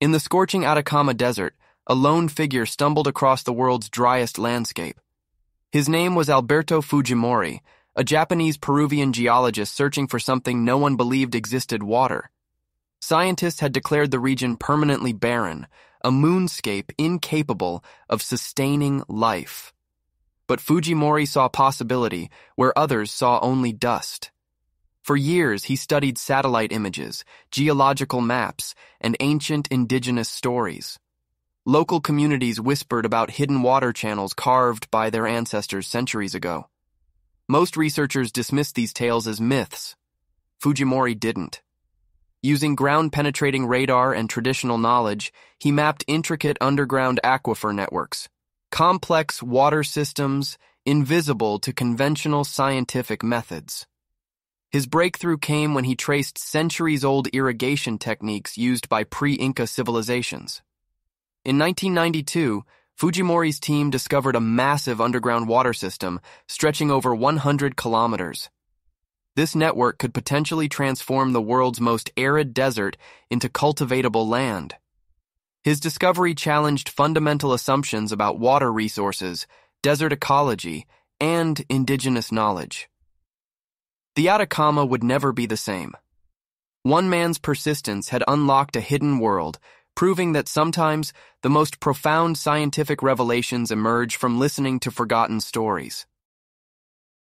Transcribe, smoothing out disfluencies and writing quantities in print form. In the scorching Atacama Desert, a lone figure stumbled across the world's driest landscape. His name was Alberto Fujimori, a Japanese-Peruvian geologist searching for something no one believed existed: water. Scientists had declared the region permanently barren, a moonscape incapable of sustaining life. But Fujimori saw possibility where others saw only dust. For years, he studied satellite images, geological maps, and ancient indigenous stories. Local communities whispered about hidden water channels carved by their ancestors centuries ago. Most researchers dismissed these tales as myths. Fujimori didn't. Using ground-penetrating radar and traditional knowledge, he mapped intricate underground aquifer networks, complex water systems invisible to conventional scientific methods. His breakthrough came when he traced centuries-old irrigation techniques used by pre-Inca civilizations. In 1992, Fujimori's team discovered a massive underground water system stretching over 100 kilometers. This network could potentially transform the world's most arid desert into cultivatable land. His discovery challenged fundamental assumptions about water resources, desert ecology, and indigenous knowledge. The Atacama would never be the same. One man's persistence had unlocked a hidden world, proving that sometimes the most profound scientific revelations emerge from listening to forgotten stories.